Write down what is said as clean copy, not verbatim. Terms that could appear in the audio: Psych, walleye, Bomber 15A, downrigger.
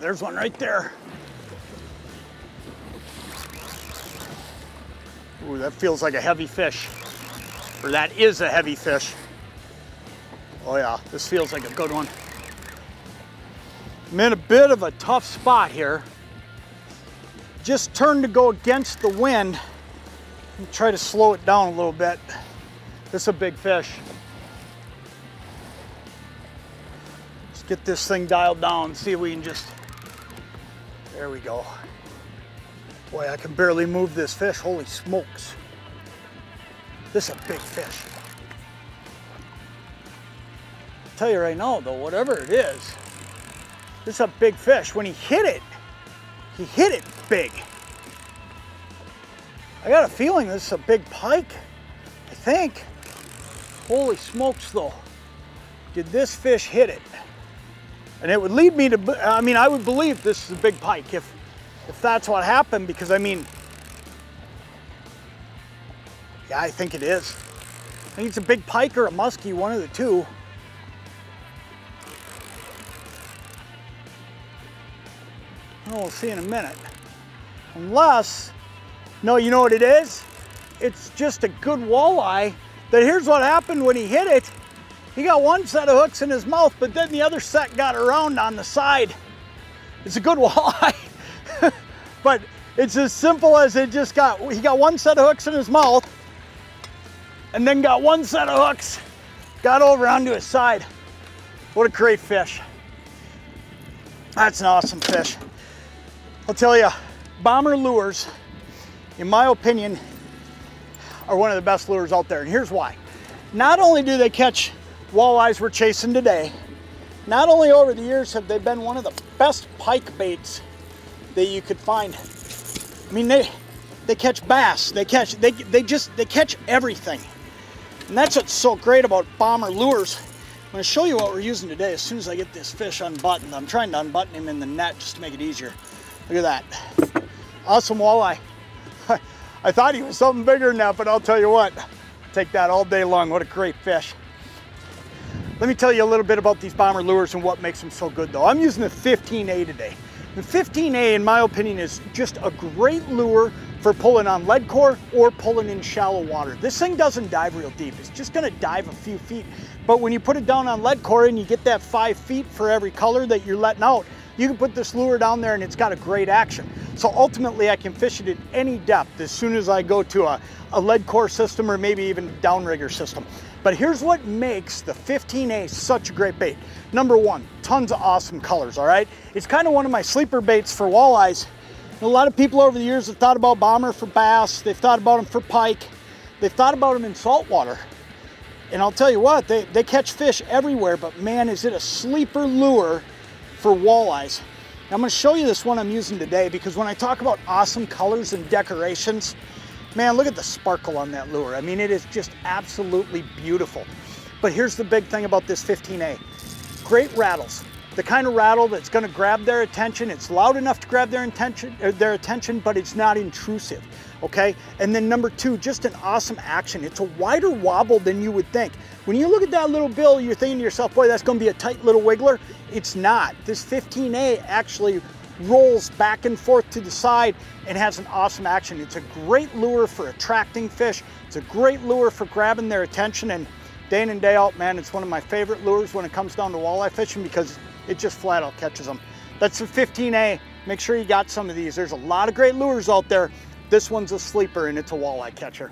There's one right there. Ooh, that feels like a heavy fish. Or that is a heavy fish. Oh yeah, this feels like a good one. I'm in a bit of a tough spot here. Just turned to go against the wind and try to slow it down a little bit. This is a big fish. Let's get this thing dialed down, see if we can just, there we go. Boy, I can barely move this fish, holy smokes. This is a big fish. I'll tell you right now though, whatever it is, this is a big fish. When he hit it big. I got a feeling this is a big pike, I think. Holy smokes though, did this fish hit it? And it would lead me to, I mean, I would believe this is a big pike if that's what happened, because I mean, yeah, I think it is. I think it's a big pike or a muskie, one of the two. Oh, we'll see in a minute. Unless, no, you know what it is? It's just a good walleye that here's what happened when he hit it. He got one set of hooks in his mouth, but then the other set got around on the side. It's a good walleye, but it's as simple as it just got, he got one set of hooks in his mouth, and then got one set of hooks, got over onto his side. What a great fish. That's an awesome fish. I'll tell you, Bomber lures, in my opinion, are one of the best lures out there, and here's why. Not only do they catch walleyes we're chasing today, not only over the years have they been one of the best pike baits that you could find. I mean, they catch bass, they catch everything. And that's what's so great about Bomber lures. I'm gonna show you what we're using today as soon as I get this fish unbuttoned. I'm trying to unbutton him in the net just to make it easier. Look at that. Awesome walleye. I thought he was something bigger than that, but I'll tell you what, take that all day long. What a great fish. Let me tell you a little bit about these Bomber lures and what makes them so good though. I'm using the 15A today. The 15A, in my opinion, is just a great lure for pulling on lead core or pulling in shallow water. This thing doesn't dive real deep. It's just gonna dive a few feet. But when you put it down on lead core and you get that 5 feet for every color that you're letting out, you can put this lure down there and it's got a great action. So ultimately I can fish it at any depth as soon as I go to a lead core system or maybe even downrigger system. But here's what makes the 15A such a great bait. Number one, tons of awesome colors, all right? It's kind of one of my sleeper baits for walleyes. And a lot of people over the years have thought about Bomber for bass, they've thought about them for pike, they've thought about them in saltwater. And I'll tell you what, they catch fish everywhere, but man, is it a sleeper lure for walleyes. Now, I'm going to show you this one I'm using today because when I talk about awesome colors and decorations, man, look at the sparkle on that lure. I mean, it is just absolutely beautiful. But here's the big thing about this 15A. Great rattles. The kind of rattle that's going to grab their attention. It's loud enough to grab their attention, but it's not intrusive, okay? And then number two, just an awesome action. It's a wider wobble than you would think. When you look at that little bill, you're thinking to yourself, boy, that's going to be a tight little wiggler. It's not. This 15A actually rolls back and forth to the side and has an awesome action. It's a great lure for attracting fish. It's a great lure for grabbing their attention. And day in and day out, man, it's one of my favorite lures when it comes down to walleye fishing because it just flat out catches them. That's the 15A. Make sure you got some of these. There's a lot of great lures out there. This one's a sleeper and it's a walleye catcher.